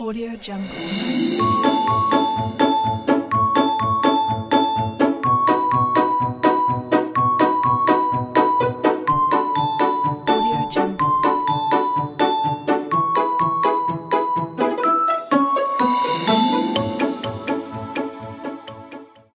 AudioJungle.